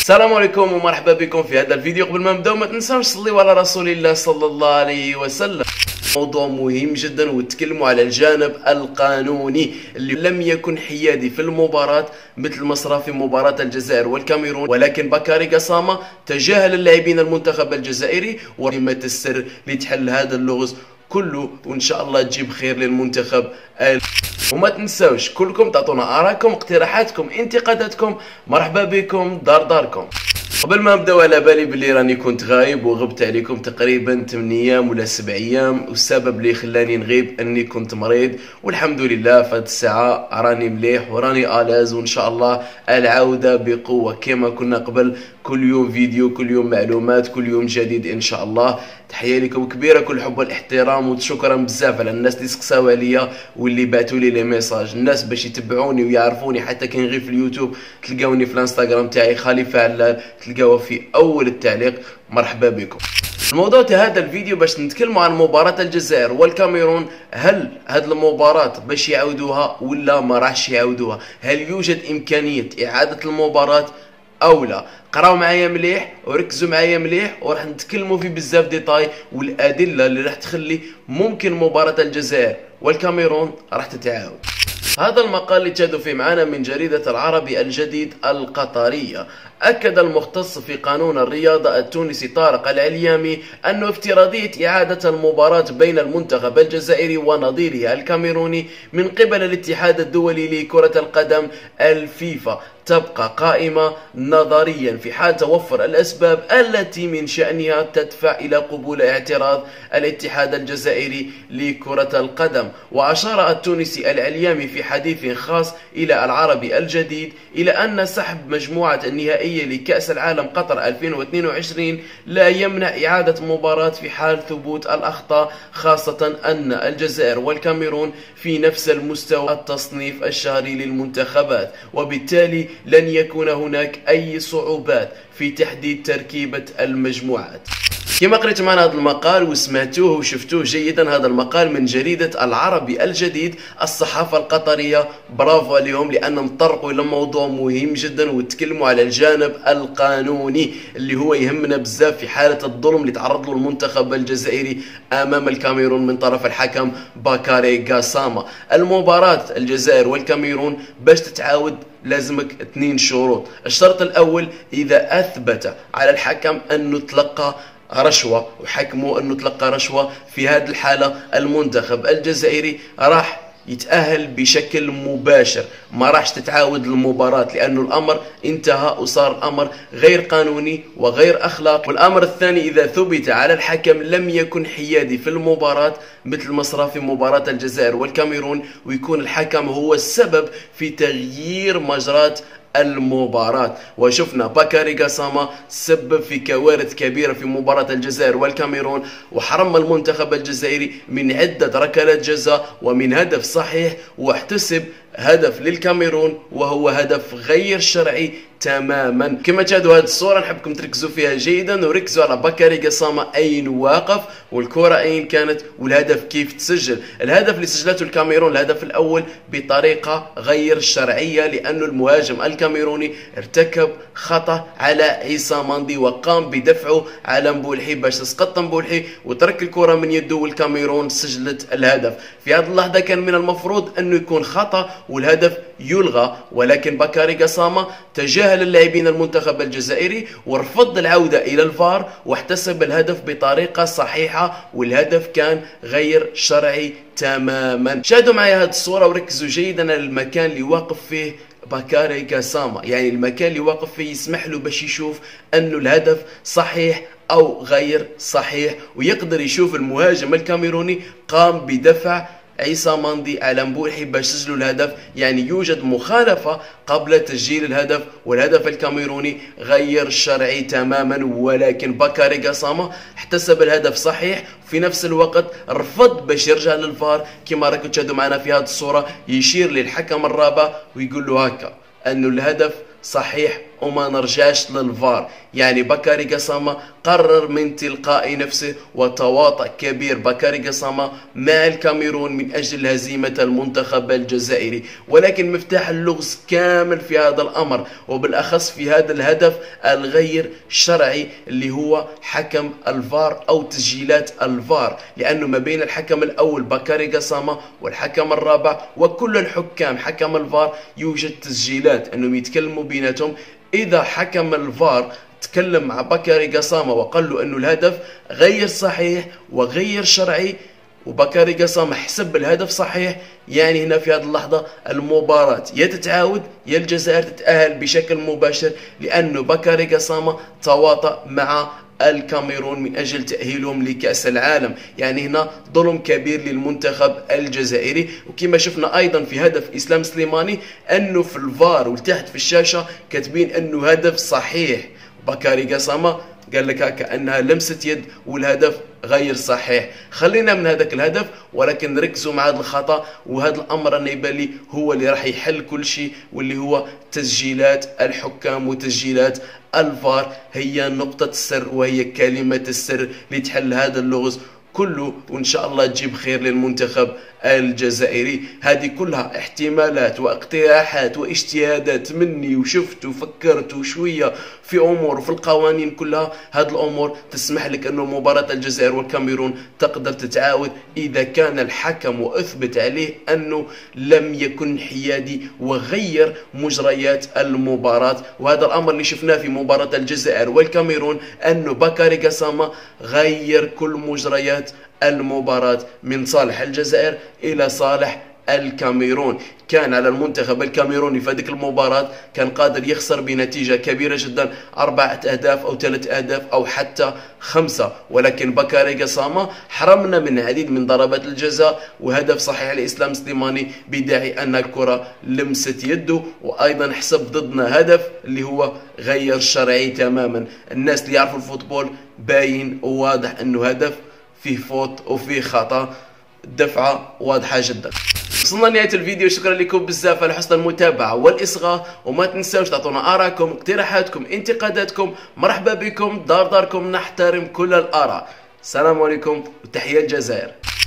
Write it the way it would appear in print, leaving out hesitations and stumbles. السلام عليكم ومرحبا بكم في هذا الفيديو. قبل ما نبداو ما تنساوش تصليوا على رسول الله صلى الله عليه وسلم. موضوع مهم جدا ونتكلموا على الجانب القانوني اللي لم يكن حيادي في المباراة مثل ما صرا في مباراة الجزائر والكاميرون، ولكن بكاري قاساما تجاهل اللاعبين المنتخب الجزائري ورمت السر لتحل هذا اللغز كله، وان شاء الله تجيب خير للمنتخب. وما تنساوش كلكم تعطونا آراءكم، اقتراحاتكم، انتقاداتكم، مرحبا بكم دار داركم. قبل ما نبداو على بالي بلي راني كنت غايب وغبت عليكم تقريبا 8 ايام ولا 7 ايام، والسبب اللي خلاني نغيب اني كنت مريض، والحمد لله فهاد الساعه راني مليح وراني الاز، وان شاء الله العوده بقوه كما كنا قبل، كل يوم فيديو، كل يوم معلومات، كل يوم جديد ان شاء الله. تحيه لكم كبيره، كل الحب والاحترام، وشكرا بزاف على الناس اللي سقساو عليا واللي بعثوا لي لي ميساج، الناس باش يتبعوني ويعرفوني، حتى كي نغيب في اليوتيوب تلقاوني في الانستغرام تاعي خليفة علال، تلقاوها في اول التعليق. مرحبا بكم. الموضوع تاع هذا الفيديو باش نتكلموا عن مباراة الجزائر والكاميرون، هل هاد المباراة باش يعاودوها ولا ما راحش يعاودوها؟ هل يوجد امكانية اعادة المباراة او لا؟ قراو معايا مليح وركزوا معايا مليح، وراح نتكلموا في بزاف ديتاي والادله اللي راح تخلي ممكن مباراة الجزائر والكاميرون راح تتعاود. هذا المقال اللي تشاهدوا فيه معنا من جريدة العربي الجديد القطرية. أكد المختص في قانون الرياضة التونسي طارق العليامي أن افتراضية إعادة المباراة بين المنتخب الجزائري ونظيره الكاميروني من قبل الاتحاد الدولي لكرة القدم الفيفا تبقى قائمة نظريا في حال توفر الأسباب التي من شأنها تدفع إلى قبول اعتراض الاتحاد الجزائري لكرة القدم. وأشار التونسي العليامي في حديث خاص إلى العربي الجديد إلى أن سحب مجموعة النهائية لكأس العالم قطر 2022 لا يمنع إعادة مباراة في حال ثبوت الأخطاء، خاصة أن الجزائر والكاميرون في نفس المستوى التصنيف الشهري للمنتخبات، وبالتالي لن يكون هناك أي صعوبات في تحديد تركيبة المجموعات. كما قريت معنا هذا المقال وسمعتوه وشفتوه جيدا، هذا المقال من جريدة العربي الجديد، الصحافة القطرية برافو عليهم لأنهم طرقوا إلى موضوع مهم جدا وتكلموا على الجانب القانوني اللي هو يهمنا بزاف في حالة الظلم اللي تعرض له المنتخب الجزائري أمام الكاميرون من طرف الحكم بكاري قاساما. المباراة الجزائر والكاميرون باش تتعاود لازمك 2 شروط. الشرط الأول، إذا أثبت على الحكم أنه تلقى رشوة وحكموا أنه تلقى رشوة، في هذه الحالة المنتخب الجزائري راح يتأهل بشكل مباشر، ما راحش تتعاود المباراة لأنه الأمر انتهى وصار الأمر غير قانوني وغير أخلاق. والأمر الثاني، إذا ثبت على الحكم لم يكن حيادي في المباراة مثل ما صرا في مباراة الجزائر والكاميرون، ويكون الحكم هو السبب في تغيير مجرى المباراة. وشفنا بكاري قاساما سبب في كوارث كبيرة في مباراة الجزائر والكاميرون، وحرم المنتخب الجزائري من عدة ركلات جزاء ومن هدف صحيح، واحتسب هدف للكاميرون وهو هدف غير شرعي تماما. كما تشاهدوا هذه الصورة نحبكم تركزوا فيها جيدا، وركزوا على بكاري قاساما أين واقف والكرة أين كانت والهدف كيف تسجل. الهدف اللي سجلته الكاميرون الهدف الأول بطريقة غير شرعية، لأن المهاجم الكاميروني ارتكب خطأ على عيسى ماندي وقام بدفعه على مبولحي باش تسقط مبولحي وترك الكرة من يده، والكاميرون سجلت الهدف. في هذه اللحظة كان من المفروض أنه يكون خطأ والهدف يلغى، ولكن بكاري قاساما تجاهل اللاعبين المنتخب الجزائري ورفض العودة إلى الفار واحتسب الهدف بطريقة صحيحة، والهدف كان غير شرعي تماما. شاهدوا معي هذه الصورة وركزوا جيدا على المكان اللي واقف فيه بكاري قاساما، يعني المكان اللي واقف فيه يسمح له باش يشوف أنه الهدف صحيح أو غير صحيح، ويقدر يشوف المهاجم الكاميروني قام بدفع عيسى ماندي على مبولحي باش سجلوا الهدف، يعني يوجد مخالفة قبل تسجيل الهدف، والهدف الكاميروني غير شرعي تماما، ولكن بكاري قاساما احتسب الهدف صحيح في نفس الوقت رفض باش يرجع للفار. كما راكم تشاهدوا معنا في هذه الصورة يشير للحكم الرابع ويقول له هكا أنه الهدف صحيح وما نرجعش للفار. يعني بكاري قاساما قرر من تلقاء نفسه، وتواطؤ كبير بكاري قاساما مع الكاميرون من أجل هزيمة المنتخب الجزائري، ولكن مفتاح اللغز كامل في هذا الأمر وبالأخص في هذا الهدف الغير شرعي اللي هو حكم الفار أو تسجيلات الفار، لأنه ما بين الحكم الأول بكاري قاساما والحكم الرابع وكل الحكام حكم الفار يوجد تسجيلات أنهم يتكلموا بيناتهم. إذا حكم الفار تكلم مع بكاري قاساما وقال له أنه الهدف غير صحيح وغير شرعي، وبكاري قاساما حسب الهدف صحيح، يعني هنا في هذه اللحظة المباراة يا تتعاود يا الجزائر تتأهل بشكل مباشر، لأنه بكاري قاساما تواطأ مع الكاميرون من أجل تأهيلهم لكأس العالم. يعني هنا ظلم كبير للمنتخب الجزائري. وكما شفنا أيضا في هدف إسلام سليماني أنه في الفار والتحت في الشاشة كاتبين أنه هدف صحيح، بكاري قاساما قال لك هكا أنها لمسة يد والهدف غير صحيح. خلينا من هذاك الهدف، ولكن ركزوا مع هذا الخطأ، وهذا الأمر أنا يبالي هو اللي راح يحل كل شيء، واللي هو تسجيلات الحكام وتسجيلات الفار هي نقطة السر وهي كلمة السر اللي تحل هذا اللغز كله، وإن شاء الله تجيب خير للمنتخب الجزائري. هذه كلها احتمالات واقتراحات واجتهادات مني، وشفت وفكرت وشوية في أمور وفي القوانين كلها، هذه الأمور تسمح لك أنه مباراة الجزائر والكاميرون تقدر تتعاود إذا كان الحكم وأثبت عليه أنه لم يكن حيادي وغير مجريات المباراة. وهذا الأمر اللي شفناه في مباراة الجزائر والكاميرون أنه بكاري قاساما غير كل مجريات المباراة من صالح الجزائر إلى صالح الكاميرون. كان على المنتخب الكاميروني في هذيك المباراة كان قادر يخسر بنتيجة كبيرة جدا 4 أهداف أو 3 أهداف أو حتى 5، ولكن بكاري قاساما حرمنا من العديد من ضربات الجزاء وهدف صحيح لإسلام سليماني بداعي أن الكرة لمست يده، وأيضا حسب ضدنا هدف اللي هو غير شرعي تماما. الناس اللي يعرفوا الفوتبول باين وواضح أنه هدف فيه فوت وفيه خطأ، دفعة واضحة جدا. وصلنا لنهاية الفيديو، شكرا لكم بزاف على حسن المتابعة والإصغاء، وما تنساوش تعطونا آراءكم اقتراحاتكم انتقاداتكم، مرحبا بكم دار داركم، نحترم كل الآراء. السلام عليكم وتحية الجزائر.